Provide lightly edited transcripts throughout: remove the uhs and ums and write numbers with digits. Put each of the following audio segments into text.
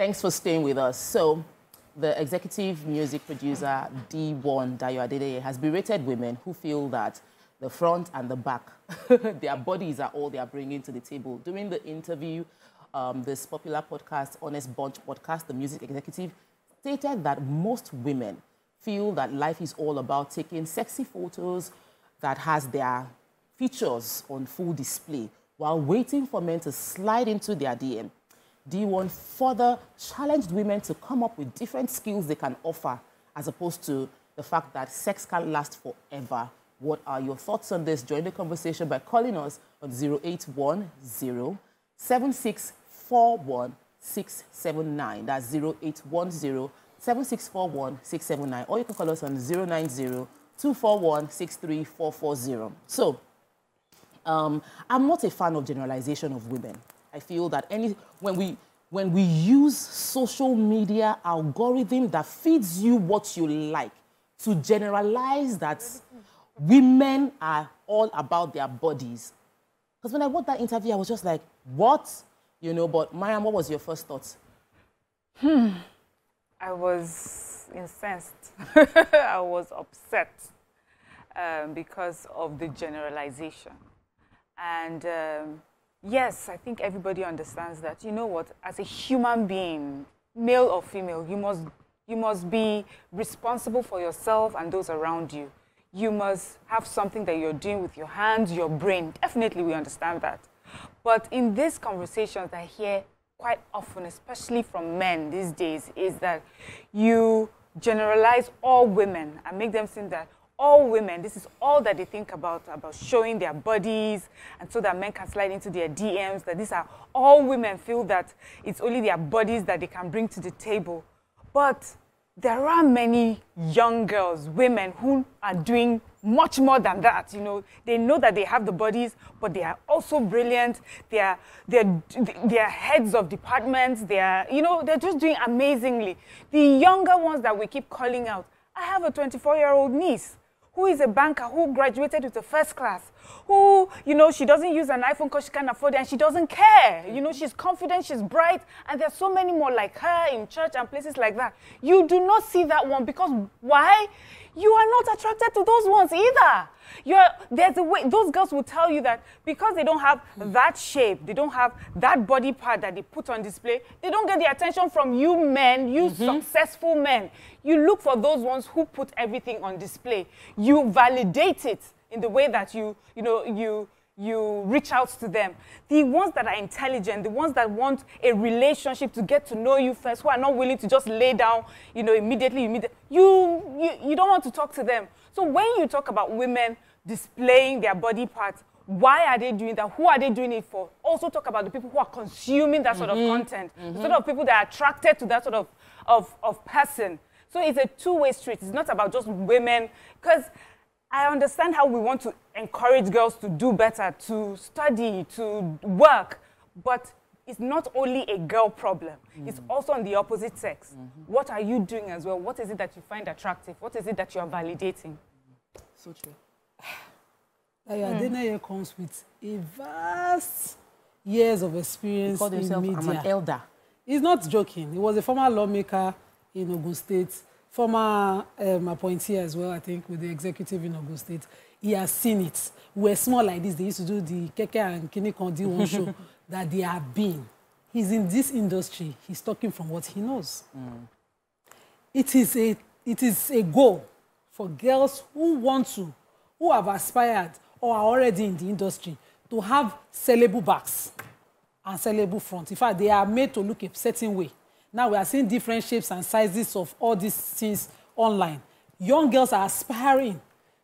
Thanks for staying with us. So, the executive music producer D1 Dayo Adede has berated women who feel that the front and the back, their bodies are all they are bringing to the table. During the interview, this popular podcast, Honest Bunch Podcast, the music executive stated that most women feel that life is all about taking sexy photos that has their features on full display while waiting for men to slide into their DM. D1 further challenged women to come up with different skills they can offer, as opposed to the fact that sex can last forever. What are your thoughts on this? Join the conversation by calling us on 0810-7641-679. That's 0810-7641-679. Or you can call us on 090-241-63440. So, I'm not a fan of generalization of women. I feel that when we use social media algorithm that feeds you what you like to generalize that women are all about their bodies. Because when I watched that interview, I was just like, what? You know, but Mariam, what was your first thoughts? I was incensed. I was upset because of the generalization. And yes, I think everybody understands that. You know what? As a human being, male or female, you must be responsible for yourself and those around you. You must have something that you're doing with your hands, your brain. Definitely, we understand that. But in these conversations I hear quite often, especially from men these days, is that you generalize all women and make them think that all women, this is all that they think about showing their bodies, and so that men can slide into their DMs, that these are all women feel that it's only their bodies that they can bring to the table. But there are many young girls, women, who are doing much more than that. You know, they know that they have the bodies, but they are also brilliant. They are heads of departments. They are, you know, they're just doing amazingly. The younger ones that we keep calling out, I have a 24-year-old niece who is a banker, who graduated with a first class, who, you know, she doesn't use an iPhone because she can't afford it, and she doesn't care. You know, she's confident, she's bright, and there's so many more like her in church and places like that. You do not see that one because why? You are not attracted to those ones either. There's a way, those girls will tell you that because they don't have that shape, they don't have that body part that they put on display, they don't get the attention from you men, you successful men. You look for those ones who put everything on display. You validate it in the way that you reach out to them. The ones that are intelligent, the ones that want a relationship to get to know you first, who are not willing to just lay down, you know, immediately. You don't want to talk to them. So when you talk about women displaying their body parts, why are they doing that? Who are they doing it for? Also talk about the people who are consuming that sort of content, the sort of people that are attracted to that sort of person. So it's a two-way street. It's not about just women, because I understand how we want to encourage girls to do better, to study, to work, but it's not only a girl problem. It's also on the opposite sex. What are you doing as well? What is it that you find attractive? What is it that you are validating? So true. Dayo Adeneye comes with a vast years of experience. He called himself in media. I'm an elder. He's not joking. He was a former lawmaker in Ogun State. Former appointee as well, I think, with the executive in Ogun State. He has seen it. We're small like this. They used to do the Keke and Kinikon D1 show that they have been. He's in this industry. He's talking from what he knows. It is a goal for girls who want to, who have aspired or are already in the industry, to have sellable backs and sellable fronts. In fact, they are made to look a certain way. Now we are seeing different shapes and sizes of all these things online. Young girls are aspiring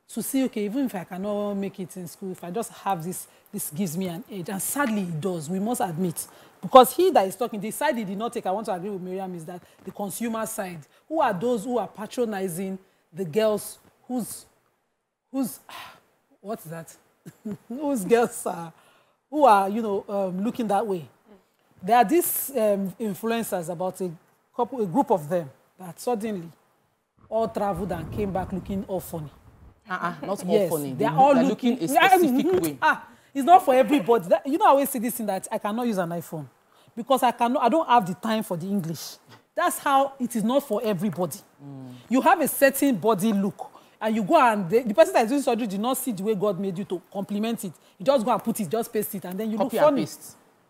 to see, okay, even if I cannot make it in school, if I just have this, this gives me an edge. And sadly, it does, we must admit. Because he that is talking, the side he did not take, I want to agree with Miriam, is that the consumer side. Who are those who are patronizing the girls whose girls are, who are, you know, looking that way? There are these influencers, about a group of them, that suddenly all traveled and came back looking all funny. Not all funny. They're all looking a specific way. It's not for everybody. That, you know, I always say this thing that I cannot use an iPhone. because I don't have the time for the English. That's how it is not for everybody. Mm. You have a certain body look, and you go and the person that is doing surgery did not see the way God made you to compliment it. You just go and put it, just paste it, and then you look funny.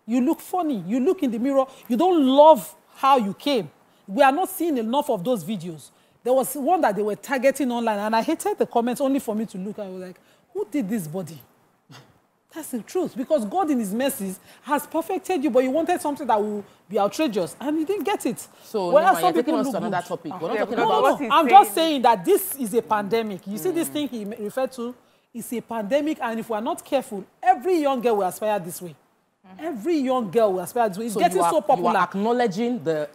You look funny. You look in the mirror. You don't love how you came. We are not seeing enough of those videos. There was one that they were targeting online, and I hated the comments only for me to look. I was like, who did this body? That's the truth, because God in his mercies has perfected you, but you wanted something that will be outrageous, and you didn't get it. So, well, some people look another topic. We're not talking about what he's saying. I'm just saying that this is a pandemic. You see this thing he referred to? It's a pandemic, and if we're not careful, every young girl will aspire this way. Every young girl will aspire to. It's so getting so popular. You are acknowledging the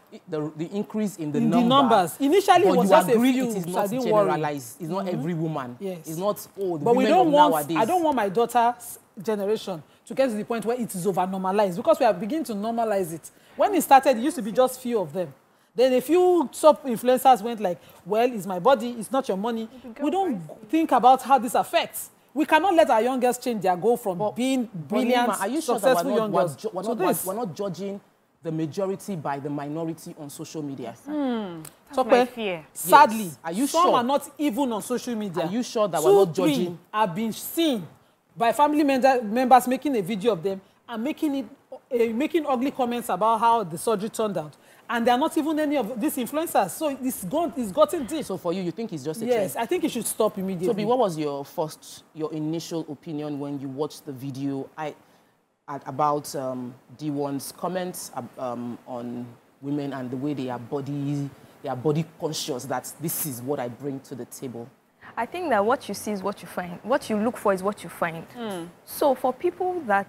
increase in the numbers. Initially, but it was just a few. It is not generalized. It's not every woman. Yes. It's not all the women of nowadays. I don't want my daughter's generation to get to the point where it is over-normalized, because we are beginning to normalize it. When it started, it used to be just few of them. Then a few sub-influencers went like, well, it's my body, it's not your money. We don't think about how this affects. We cannot let our young girls change their goal from being brilliant, successful young girls. We're not judging the majority by the minority on social media. That's my fear. Sadly, yes. Some are not even on social media. Are you sure that we're not judging? 2-3 have been seen by family members making a video of them and making ugly comments about how the surgery turned out. And there are not even any of these influencers. So it's gotten deep. So for you, you think it's just a trend? Yes, I think it should stop immediately. So, what was your initial opinion when you watched the video about D1's comments on women and the way they are body conscious, that this is what I bring to the table? I think that what you see is what you find. What you look for is what you find. So for people that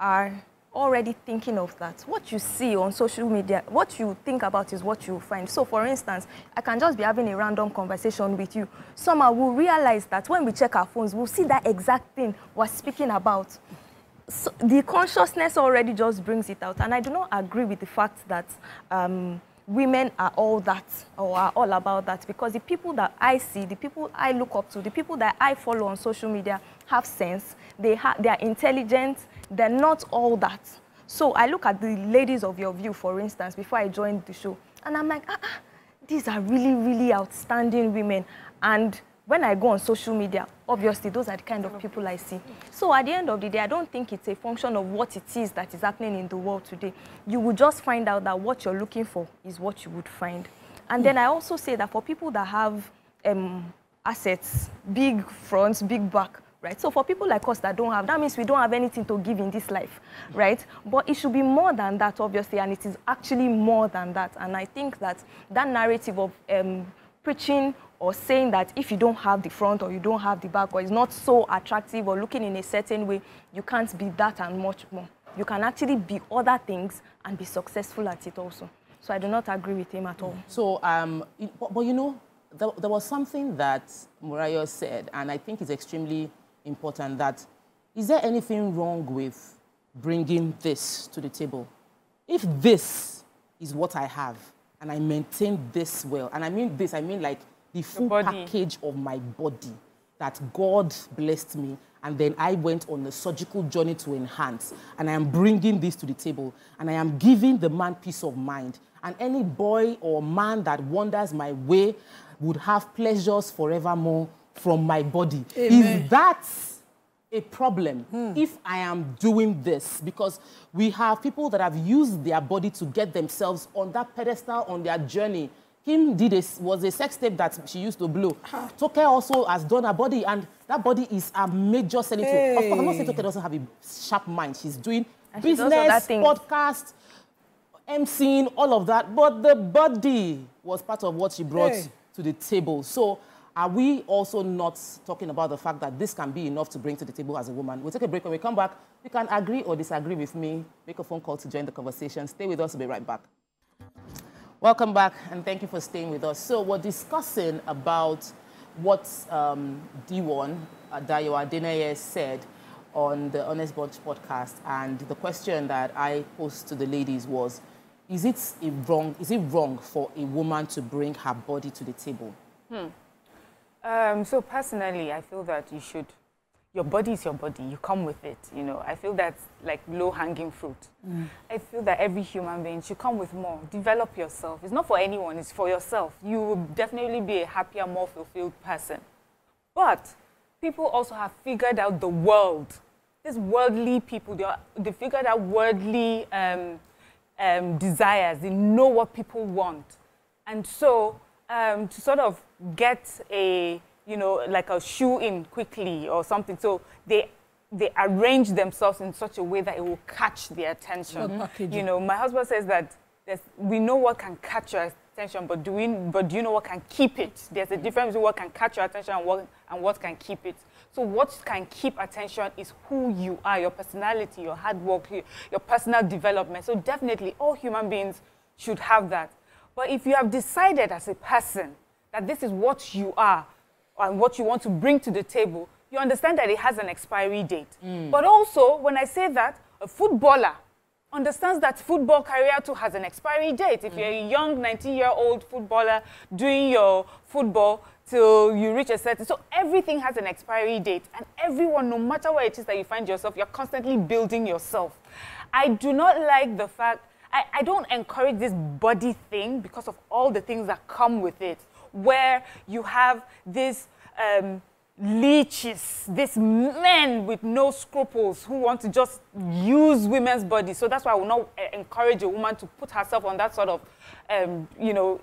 are already thinking of that, what you see on social media, what you think about is what you find. So for instance, I can just be having a random conversation with you. Somehow we'll realize that when we check our phones, we'll see that exact thing we're speaking about. So the consciousness already just brings it out. And I do not agree with the fact that women are all that or are all about that, because the people that I see, the people I look up to, the people that I follow on social media have sense, they are intelligent, they're not all that. So I look at the ladies of Your View, for instance, before I joined the show, and I'm like, these are really, really outstanding women. And when I go on social media, obviously, those are the kind of people I see. So at the end of the day, I don't think it's a function of what it is that is happening in the world today. You will just find out that what you're looking for is what you would find. And then I also say that for people that have assets, big fronts, big back, right? So for people like us that don't have, that means we don't have anything to give in this life, right? But it should be more than that, obviously, and it is actually more than that. And I think that that narrative of preaching or saying that if you don't have the front or you don't have the back or it's not so attractive or looking in a certain way, you can't be that and much more. You can actually be other things and be successful at it also. So I do not agree with him at all. So, but you know, there was something that Murayo said, and I think it's extremely important, that is there anything wrong with bringing this to the table? If this is what I have and I maintain this well, and I mean this, I mean like the full package of my body, that God blessed me, and then I went on a surgical journey to enhance, and I am bringing this to the table, and I am giving the man peace of mind, and any boy or man that wanders my way would have pleasures forevermore from my body. Amen. Is that a problem if I am doing this? Because we have people that have used their body to get themselves on that pedestal on their journey. Kim was a sex tape that she used to blow. Toke also has done her body, and that body is a major selling tool. Of course, I'm not saying Toke doesn't have a sharp mind. She's doing business, podcast, emceeing, all of that. But the body was part of what she brought to the table. So are we also not talking about the fact that this can be enough to bring to the table as a woman? We'll take a break. When we come back, you can agree or disagree with me. Make a phone call to join the conversation. Stay with us. We'll be right back. Welcome back, and thank you for staying with us. So we're discussing about what D1 Dayo Adeneye said on the Honest Bunch podcast, and the question that I posed to the ladies was, is it wrong for a woman to bring her body to the table? So personally, I feel that you should. your body is your body. You come with it, you know. I feel that's like low-hanging fruit. Mm. I feel that every human being should come with more. Develop yourself. It's not for anyone. It's for yourself. You will definitely be a happier, more fulfilled person. But people also have figured out the world. These worldly people, they figured out worldly desires. They know what people want. And so to sort of get a... you know, like a shoe in quickly or something. So they arrange themselves in such a way that it will catch their attention. Mm-hmm. You know, my husband says that we know what can catch your attention, but do you know what can keep it? There's a difference between what can catch your attention and what can keep it. So what can keep attention is who you are, your personality, your hard work, your personal development. So definitely all human beings should have that. But if you have decided as a person that this is what you are, and what you want to bring to the table, you understand that it has an expiry date. Mm. But also, when I say that, a footballer understands that football career too has an expiry date. If you're a young 19-year-old footballer doing your football till you reach a certain... So everything has an expiry date. And everyone, no matter where it is that you find yourself, you're constantly building yourself. I do not like the fact... I don't encourage this body thing because of all the things that come with it, where you have these leeches, these men with no scruples who want to just use women's bodies. So that's why I will not encourage a woman to put herself on that sort of, you know,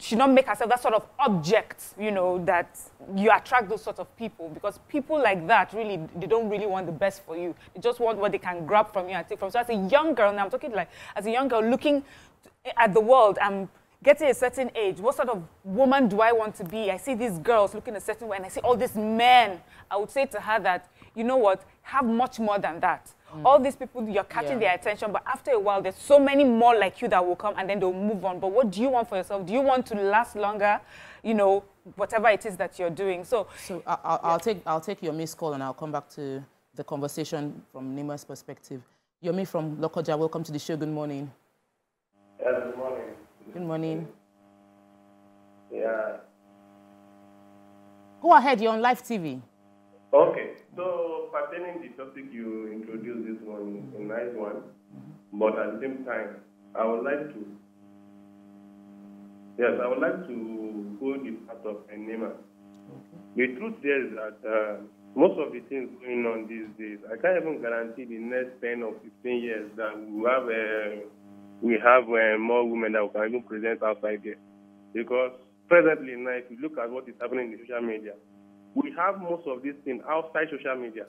should not make herself that sort of object, you know, that you attract those sorts of people, because people like that really, they don't really want the best for you. They just want what they can grab from you and take from you. So as a young girl, now I'm talking like, as a young girl looking at the world, I'm getting a certain age, what sort of woman do I want to be? I see these girls looking a certain way, and I see all these men. I would say to her that, you know what, have much more than that. Mm. All these people, you're catching their attention, but after a while, there's so many more like you that will come, and then they'll move on. But what do you want for yourself? Do you want to last longer? You know, whatever it is that you're doing. So I'll take your missed call, and I'll come back to the conversation from Nima's perspective. Yomi from Lokoja, welcome to the show. Good morning. Yes, good morning. Good morning. Yeah. Go ahead, you're on live TV. Okay. So, pertaining to the topic you introduced this morning, a nice one, but at the same time, I would like to go the part of Enema. Okay. The truth there is that most of the things going on these days, I can't even guarantee the next 10 or 15 years that we have more women that we can even present outside there. Because presently now, if you look at what is happening in social media, we have most of these things outside social media.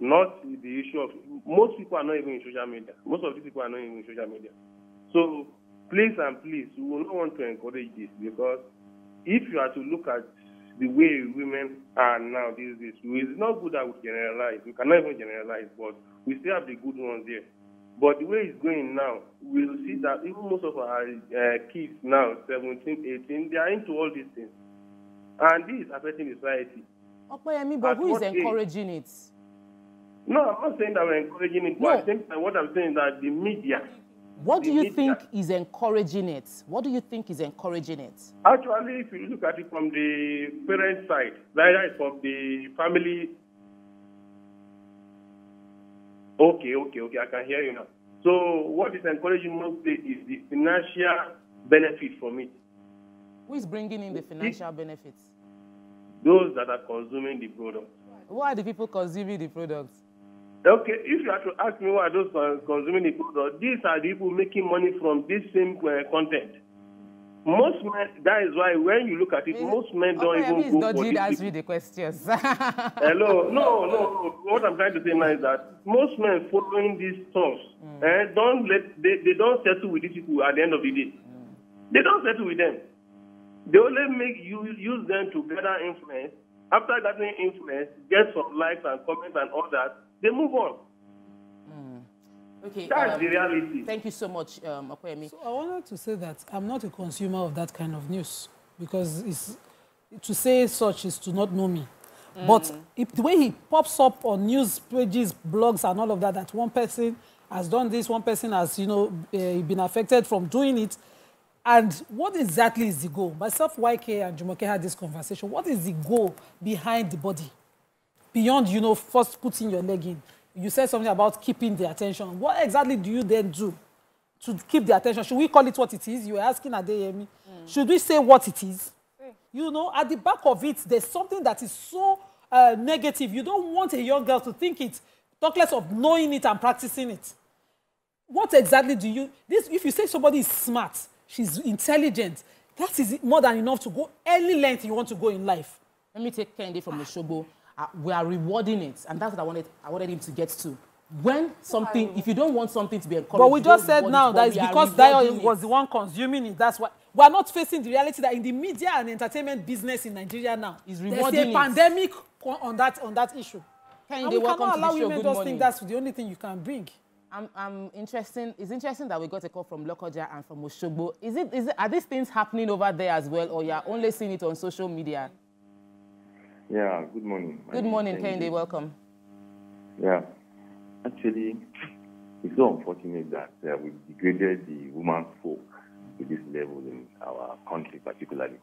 Not the issue of... Most people are not even in social media. Most of these people are not even in social media. So, please, we will not want to encourage this, because if you are to look at the way women are now these days, it's not good that we generalize. We cannot even generalize, but we still have the good ones there. But the way it's going now, we'll see that even most of our kids now, 17, 18, they are into all these things. And this is affecting society. Okay, but who is encouraging it? No, I'm not saying that we're encouraging it, but what I'm saying is that the media... What do you think is encouraging it? What do you think is encouraging it? Actually, if you look at it from the parent side, that is from the family... Okay, I can hear you now. So what is encouraging mostly is the financial benefit from it. Who is bringing in the financial benefits? Those that are consuming the product. Why are the people consuming the products? Okay, if you have to ask me why are those consuming the product, these are the people making money from this same content. Most men, that is why when you look at it, most men don't even go for this. Ask me the questions. Hello? No. What I'm trying to say now is that most men following these stuff, they don't settle with these people at the end of the day. Mm. They don't settle with them. They only use them to gather influence. After gathering influence, get some likes and comments and all that, they move on. Okay, that's the reality. Thank you so much, Okoyemi. So I wanted to say that I'm not a consumer of that kind of news, because to say such is to not know me. Mm. But the way he pops up on news pages, blogs, and all of that, that one person has done this, one person has, you know, been affected from doing it, And what exactly is the goal? Myself, YK, and Jumoke had this conversation. What is the goal behind the body? Beyond, you know, first putting your leg in. You said something about keeping the attention. What exactly do you then do to keep the attention? Should we call it what it is? You were asking Adeyemi. Should we say what it is? You know, at the back of it, there's something that is so negative. You don't want a young girl to think it, talk less of knowing it and practicing it. What exactly do you... This, if you say somebody is smart, she's intelligent, that is more than enough to go any length you want to go in life. Let me take Kende from the Shobo. We are rewarding it, and that's what I wanted him to get to. When something, if you don't want something to be encouraged... But we just said now that it's because Dayo was the one consuming it. That's why we are not facing the reality that in the media and entertainment business in Nigeria now, there's a pandemic on that issue. And we cannot allow women just think that's the only thing you can bring. I'm interested. It's interesting that we got a call from Lokoja and from Oshogbo. Are these things happening over there as well, or you're only seeing it on social media? Yeah, good morning. Good morning, Kende. Welcome. Yeah. Actually, it's so unfortunate that we've degraded the woman's folk to this level in our country particularly.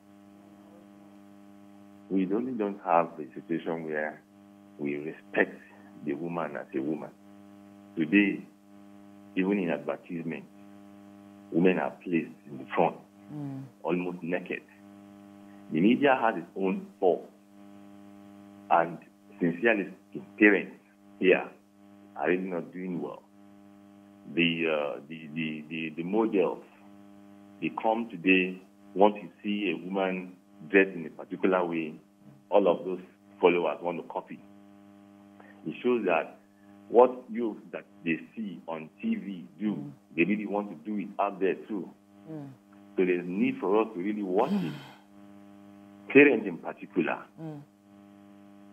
We only don't have a situation where we respect the woman as a woman. Today, even in advertisement, women are placed in the front, almost naked. The media has its own fault. And sincerely, parents here are really not doing well. The models, they come today, want to see a woman dressed in a particular way, all of those followers want to copy. It shows that what youth that they see on TV do, they really want to do it out there too. So there's need for us to really watch it. Parents in particular,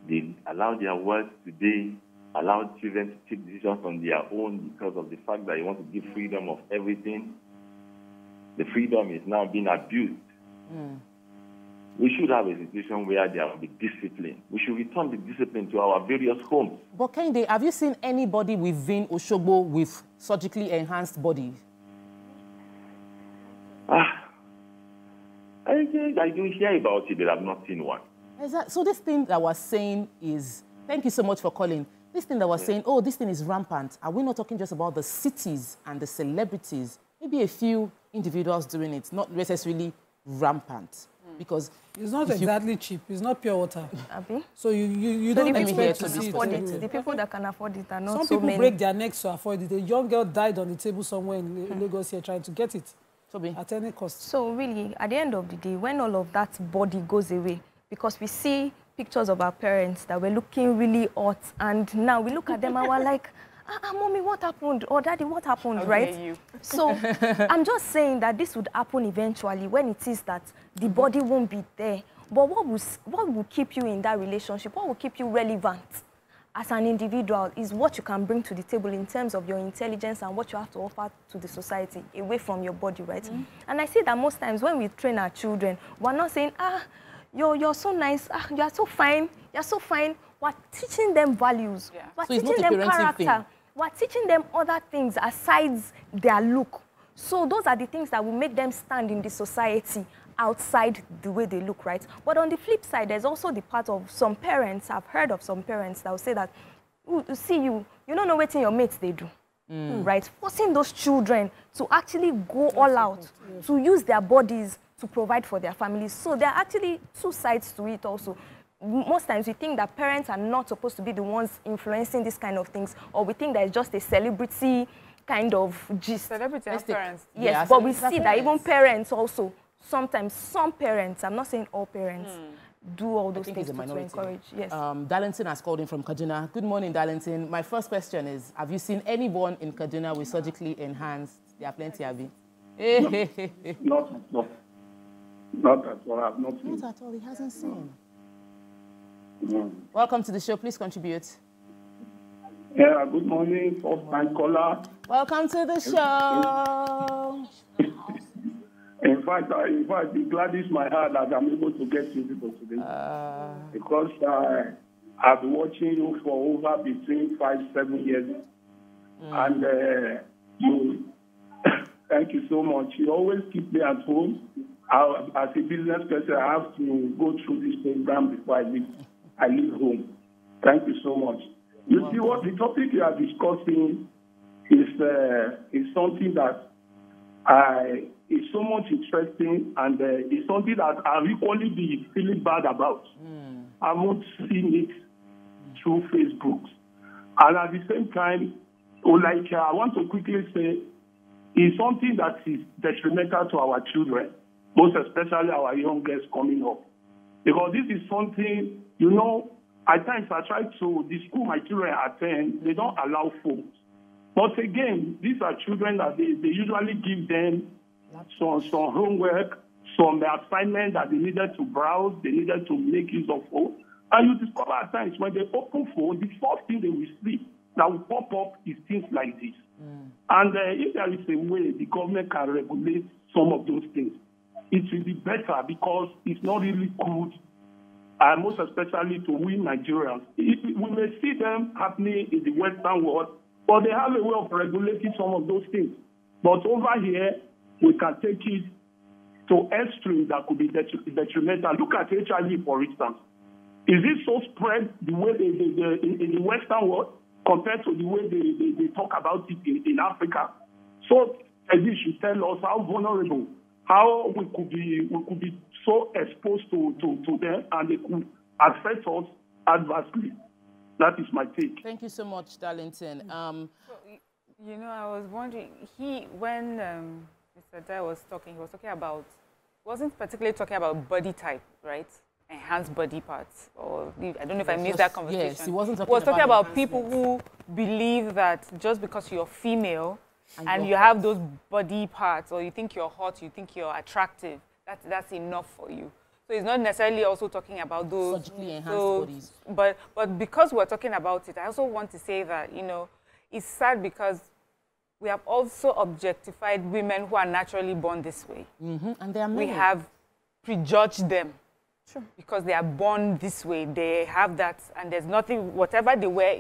they allow their words today, allow children to take decisions on their own because of the fact that you want to give freedom of everything. The freedom is now being abused. We should have a situation where there will be discipline. We should return the discipline to our various homes. But Kende, have you seen anybody within Oshogbo with surgically enhanced body? I do hear about it, but I've not seen one. So this thing that we're saying is, thank you so much for calling. This thing that we're saying, oh, this thing is rampant. Are we not talking just about the cities and the celebrities? Maybe a few individuals doing it, not necessarily rampant. Because it's not exactly cheap. It's not pure water. So you don't expect to afford it. The people that can afford it are not so many. Some people break their necks to afford it. A young girl died on the table somewhere in Lagos here trying to get it at any cost. So really, at the end of the day, when all of that body goes away, because we see pictures of our parents that were looking really hot, and now we look at them and we're like, mommy, what happened? Or daddy, what happened, right? So I'm just saying that this would happen eventually when it is that the body won't be there. But what will keep you in that relationship, what will keep you relevant as an individual is what you can bring to the table in terms of your intelligence and what you have to offer to the society away from your body, right? And I see that most times when we train our children, we're not saying, you're so nice, you're so fine, you're so fine. We're teaching them values, we're teaching them character. We're teaching them other things aside their look. So those are the things that will make them stand in the society outside the way they look, right? But on the flip side, there's also the part of some parents, I've heard of some parents that will say that, see you don't know what your mates they do, right? Forcing those children to actually go all out, to use their bodies to provide for their families. So there are actually two sides to it also. Most times we think that parents are not supposed to be the ones influencing these kind of things, or we think that it's just a celebrity kind of gist. Celebrity and parents. Yes, yeah, but we see that even parents also, sometimes some parents, I'm not saying all parents, do all those things to encourage. Yes. Darlington has called in from Kaduna. Good morning, Darlington. My first question is, have you seen anyone in Kaduna with surgically enhanced? There are plenty, Abi. Not at all. I've not seen. Not at all. He hasn't seen. Welcome to the show. Please contribute. Yeah, good morning, first-time caller. Welcome to the show. In fact, it gladdens my heart that I'm able to get you people today. Because I've been watching you for over between 5-7 years. And you Thank you so much. You always keep me at home. As a business person, I have to go through this program before I leave home. Thank you so much. You see, what the topic you are discussing is something that is so much interesting, and it's something that I've equally been feeling bad about. I haven't seen it through Facebook. And at the same time, I want to quickly say, it's something that is detrimental to our children, most especially our young girls coming up. Because this is something, at times I try to, the school my children attend, they don't allow phones. But again, these are children that they usually give them some homework, some assignment that they needed to browse, they needed to make use of phone. And you discover at times when they open phone, the first thing they will see that will pop up is things like this. And if there is a way the government can regulate some of those things, it will be better, because it's not really good, and most especially to we Nigerians. We may see them happening in the Western world, but they have a way of regulating some of those things. But over here, we can take it to extreme that could be detrimental. Look at HIV, for instance. Is it so spread the way in the Western world compared to the way they talk about it in Africa? So this should tell us how vulnerable, how we could be so exposed to them, and they could affect us adversely. That is my take. Thank you so much, Darlington. I was wondering, when Mr. Dayo was talking about, wasn't particularly talking about body type, right? Enhanced body parts, or I don't know if I missed that conversation. Yes, he wasn't talking about people who believe that just because you're female and you have those body parts, or you think you're hot, you think you're attractive, that's enough for you. So it's not necessarily also talking about those surgically enhanced bodies. But because we're talking about it, I also want to say that, it's sad because we have also objectified women who are naturally born this way. And they are male. We have prejudged them. Sure. Because they are born this way, they have that, and there's nothing, whatever they wear,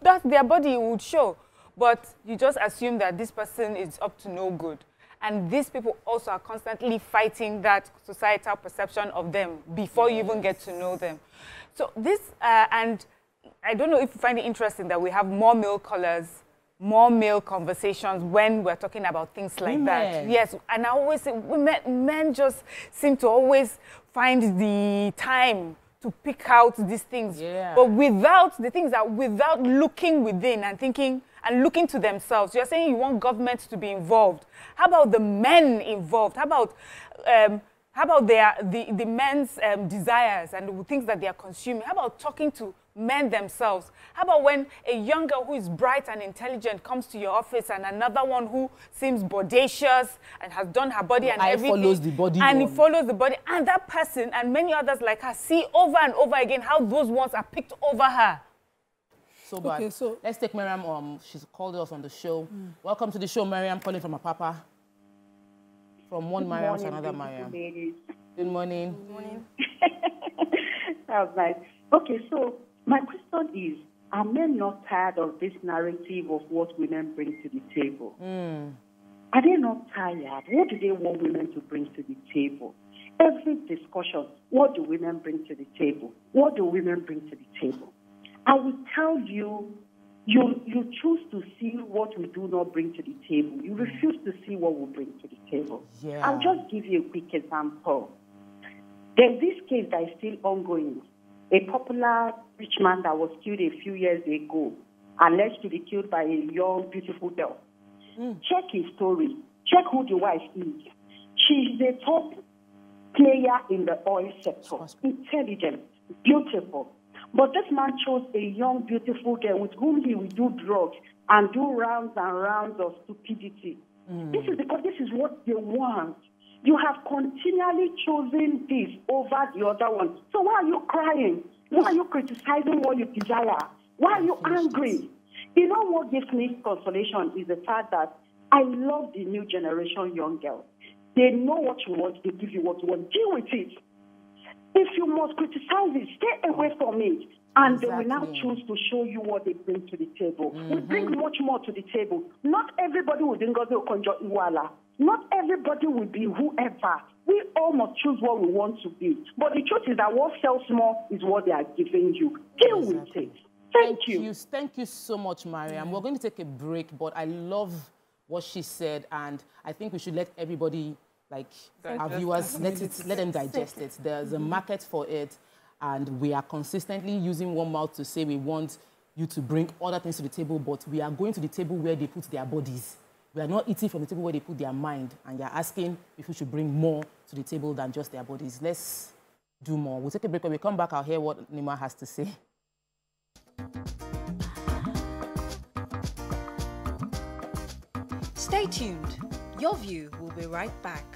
that's their body, it would show. But you just assume that this person is up to no good. And these people also are constantly fighting that societal perception of them before you even get to know them. So this, and I don't know if you find it interesting that we have more male colors, more male conversations when we're talking about things like that. Yes, and I always say men just seem to always find the time to pick out these things, but without looking within and thinking and looking to themselves. You're saying you want government to be involved. How about the men involved? How about the men's desires and the things that they are consuming? How about talking to men themselves? How about when a young girl who is bright and intelligent comes to your office, and another one who seems bodacious and has done her body and everything, follows the body and it follows the body, and that person and many others like her see over and over again how those ones are picked over her. So bad. Okay, so let's take Miriam. She's called us on the show. Welcome to the show, Miriam, calling from her papa. From one Miriam to another Miriam. Good morning. Good morning. That was nice. Okay, so my question is, are men not tired of this narrative of what women bring to the table? Are they not tired? What do they want women to bring to the table? Every discussion, what do women bring to the table? What do women bring to the table? I will tell you, you choose to see what we do not bring to the table. You refuse to see what we bring to the table. Yeah. I'll just give you a quick example. There's this case that is still ongoing. A popular rich man that was killed a few years ago, alleged to be killed by a young, beautiful girl. Check his story. Check who the wife is. She's the top player in the oil sector. Intelligent, beautiful. But this man chose a young, beautiful girl with whom he will do drugs and do rounds and rounds of stupidity. This is because this is what they want. You have continually chosen this over the other one. So why are you crying? Why are you criticizing what you desire? Why are you angry? You know what gives me consolation is the fact that I love the new generation young girls. They know what you want. They give you what you want. Deal with it. If you must criticize it, stay away from it. And they will now choose to show you what they bring to the table. We bring much more to the table. Not everybody will bring Okonjo-Iwala. Not everybody will be whoever. We all must choose what we want to be. But the truth is that what sells more is what they are giving you. Deal with it. Thank you. Thank you so much, Mariam. We're going to take a break, but I love what she said, and I think we should let everybody, like our viewers, let them digest it. There's a market for it, and we are consistently using one mouth to say we want you to bring other things to the table, but we are going to the table where they put their bodies. We are not eating from the table where they put their mind, and you're asking if we should bring more to the table than just their bodies. Let's do more. We'll take a break. When we come back, I'll hear what Nima has to say. Stay tuned. Your View will be right back.